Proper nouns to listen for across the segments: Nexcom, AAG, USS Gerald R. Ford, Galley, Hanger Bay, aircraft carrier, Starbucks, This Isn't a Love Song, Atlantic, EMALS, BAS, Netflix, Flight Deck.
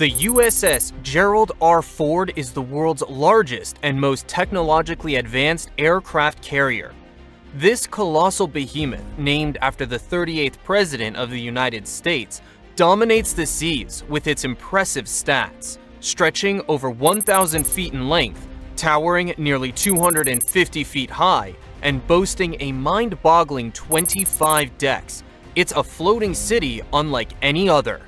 The USS Gerald R. Ford is the world's largest and most technologically advanced aircraft carrier. This colossal behemoth, named after the 38th President of the United States, dominates the seas with its impressive stats, stretching over 1,000 feet in length, towering nearly 250 feet high, and boasting a mind-boggling 25 decks. It's a floating city unlike any other.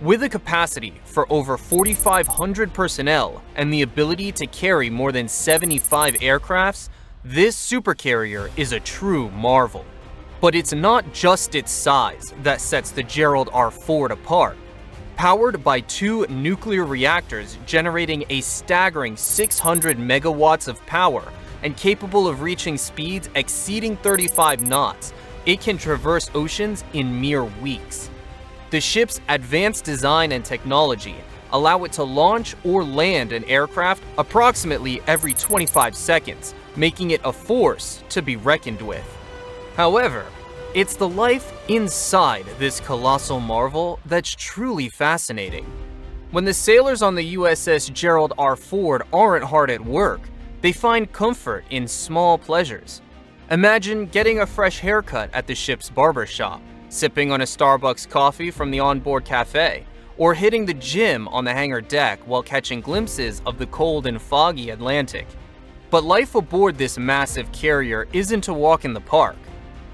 With a capacity for over 4,500 personnel and the ability to carry more than 75 aircrafts, this supercarrier is a true marvel. But it's not just its size that sets the Gerald R. Ford apart. Powered by two nuclear reactors generating a staggering 600 megawatts of power and capable of reaching speeds exceeding 35 knots, it can traverse oceans in mere weeks. The ship's advanced design and technology allow it to launch or land an aircraft approximately every 25 seconds, making it a force to be reckoned with. However, it's the life inside this colossal marvel that's truly fascinating. When the sailors on the USS Gerald R. Ford aren't hard at work, they find comfort in small pleasures. Imagine getting a fresh haircut at the ship's barbershop, sipping on a Starbucks coffee from the onboard cafe, or hitting the gym on the hangar deck while catching glimpses of the cold and foggy Atlantic. But life aboard this massive carrier isn't a walk in the park.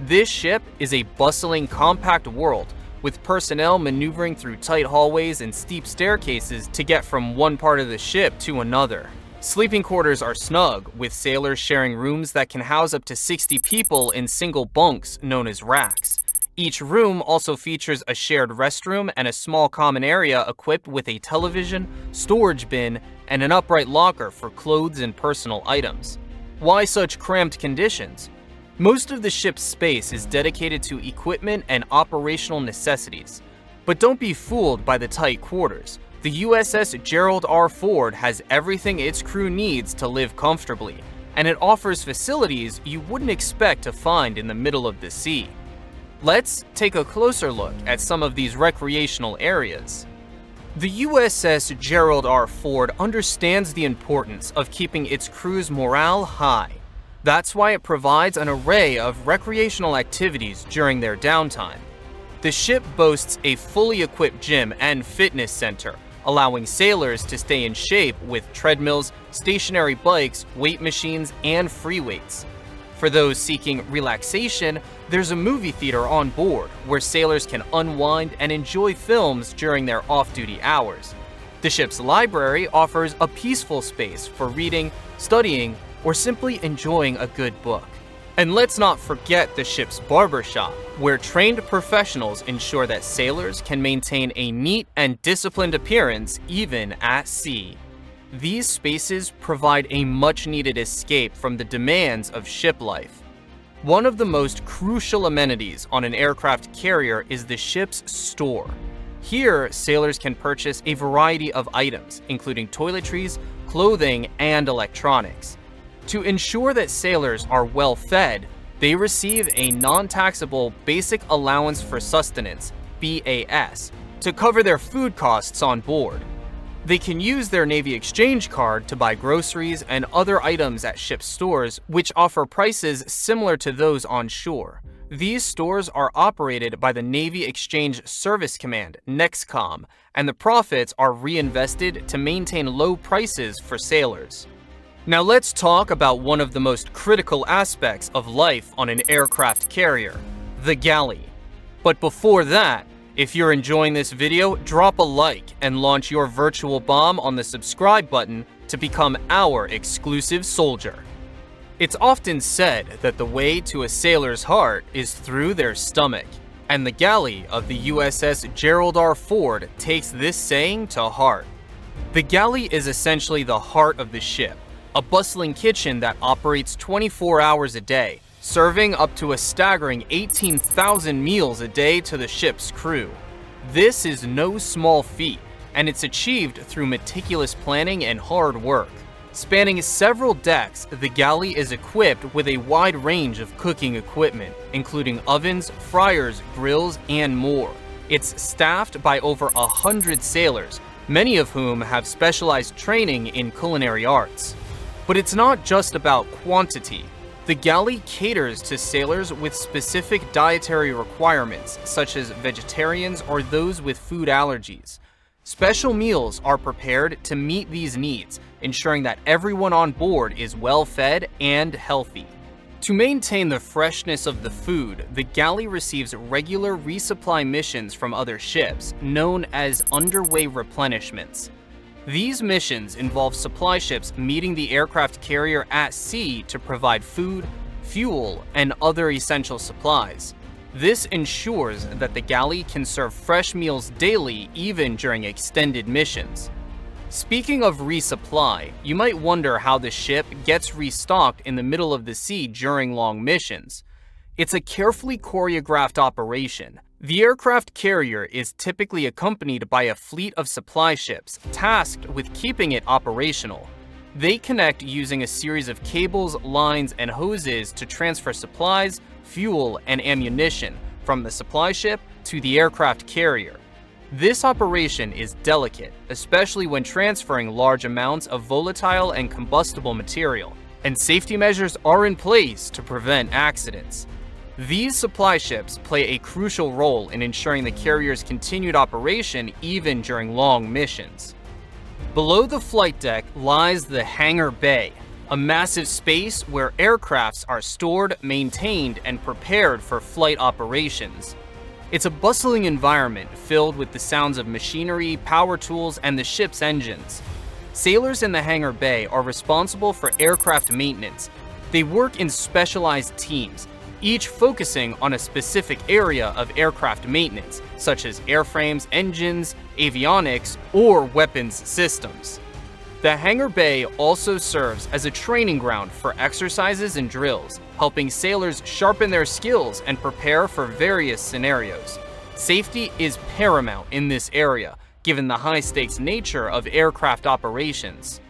This ship is a bustling, compact world, with personnel maneuvering through tight hallways and steep staircases to get from one part of the ship to another. Sleeping quarters are snug, with sailors sharing rooms that can house up to 60 people in single bunks known as racks. Each room also features a shared restroom and a small common area equipped with a television, storage bin, and an upright locker for clothes and personal items. Why such cramped conditions? Most of the ship's space is dedicated to equipment and operational necessities. But don't be fooled by the tight quarters. The USS Gerald R. Ford has everything its crew needs to live comfortably, and it offers facilities you wouldn't expect to find in the middle of the sea. Let's take a closer look at some of these recreational areas. The USS Gerald R. Ford understands the importance of keeping its crew's morale high. That's why it provides an array of recreational activities during their downtime. The ship boasts a fully equipped gym and fitness center, allowing sailors to stay in shape with treadmills, stationary bikes, weight machines, and free weights. For those seeking relaxation, there's a movie theater on board where sailors can unwind and enjoy films during their off-duty hours. The ship's library offers a peaceful space for reading, studying, or simply enjoying a good book. And let's not forget the ship's barbershop, where trained professionals ensure that sailors can maintain a neat and disciplined appearance even at sea. These spaces provide a much-needed escape from the demands of ship life. One of the most crucial amenities on an aircraft carrier is the ship's store. Here, sailors can purchase a variety of items, including toiletries, clothing, and electronics. To ensure that sailors are well fed, they receive a non-taxable Basic Allowance for Sustenance, BAS, to cover their food costs on board. They can use their Navy Exchange Card to buy groceries and other items at ship stores, which offer prices similar to those on shore. These stores are operated by the Navy Exchange Service Command, Nexcom, and the profits are reinvested to maintain low prices for sailors. Now let's talk about one of the most critical aspects of life on an aircraft carrier, the galley. But before that, if you're enjoying this video, drop a like and launch your virtual bomb on the subscribe button to become our exclusive soldier. It's often said that the way to a sailor's heart is through their stomach, and the galley of the USS Gerald R. Ford takes this saying to heart. The galley is essentially the heart of the ship, a bustling kitchen that operates 24 hours a day, serving up to a staggering 18,000 meals a day to the ship's crew. This is no small feat, and it's achieved through meticulous planning and hard work. Spanning several decks, the galley is equipped with a wide range of cooking equipment, including ovens, fryers, grills, and more. It's staffed by over 100 sailors, many of whom have specialized training in culinary arts. But it's not just about quantity. The galley caters to sailors with specific dietary requirements, such as vegetarians or those with food allergies. Special meals are prepared to meet these needs, ensuring that everyone on board is well-fed and healthy. To maintain the freshness of the food, the galley receives regular resupply missions from other ships, known as underway replenishments. These missions involve supply ships meeting the aircraft carrier at sea to provide food, fuel, and other essential supplies. This ensures that the galley can serve fresh meals daily, even during extended missions. Speaking of resupply, you might wonder how the ship gets restocked in the middle of the sea during long missions. It's a carefully choreographed operation. The aircraft carrier is typically accompanied by a fleet of supply ships tasked with keeping it operational. They connect using a series of cables, lines, and hoses to transfer supplies, fuel, and ammunition from the supply ship to the aircraft carrier. This operation is delicate, especially when transferring large amounts of volatile and combustible material, and safety measures are in place to prevent accidents. These supply ships play a crucial role in ensuring the carrier's continued operation even during long missions. Below the flight deck lies the hangar bay, a massive space where aircrafts are stored, maintained, and prepared for flight operations. It's a bustling environment filled with the sounds of machinery, power tools, and the ship's engines. Sailors in the hangar bay are responsible for aircraft maintenance. They work in specialized teams, each focusing on a specific area of aircraft maintenance, such as airframes, engines, avionics, or weapons systems. The hangar bay also serves as a training ground for exercises and drills, helping sailors sharpen their skills and prepare for various scenarios. Safety is paramount in this area, given the high-stakes nature of aircraft operations.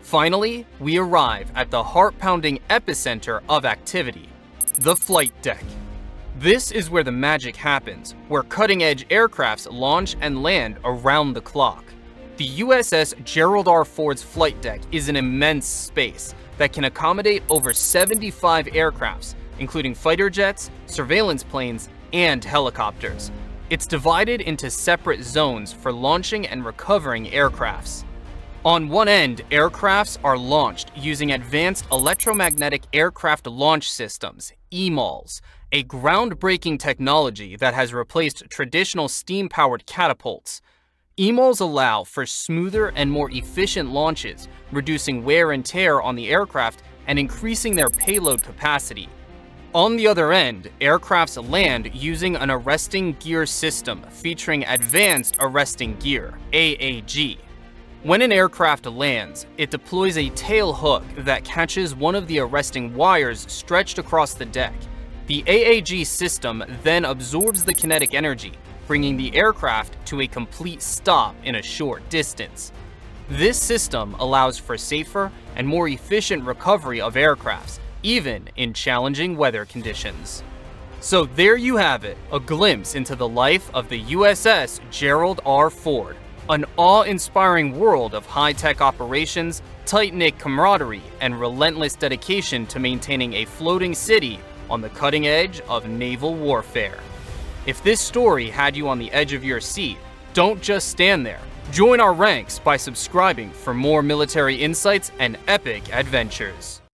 Finally, we arrive at the heart-pounding epicenter of activity, the flight deck. This is where the magic happens, where cutting-edge aircrafts launch and land around the clock. The USS Gerald R. Ford's flight deck is an immense space that can accommodate over 75 aircrafts, including fighter jets, surveillance planes, and helicopters. It's divided into separate zones for launching and recovering aircrafts. On one end, aircrafts are launched using Advanced Electromagnetic Aircraft Launch Systems, EMALS, a groundbreaking technology that has replaced traditional steam-powered catapults. EMALS allow for smoother and more efficient launches, reducing wear and tear on the aircraft and increasing their payload capacity. On the other end, aircrafts land using an arresting gear system featuring Advanced Arresting Gear, AAG. When an aircraft lands, it deploys a tail hook that catches one of the arresting wires stretched across the deck. The AAG system then absorbs the kinetic energy, bringing the aircraft to a complete stop in a short distance. This system allows for safer and more efficient recovery of aircrafts, even in challenging weather conditions. So there you have it, a glimpse into the life of the USS Gerald R. Ford, an awe-inspiring world of high-tech operations, tight-knit camaraderie, and relentless dedication to maintaining a floating city on the cutting edge of naval warfare. If this story had you on the edge of your seat, don't just stand there. Join our ranks by subscribing for more military insights and epic adventures.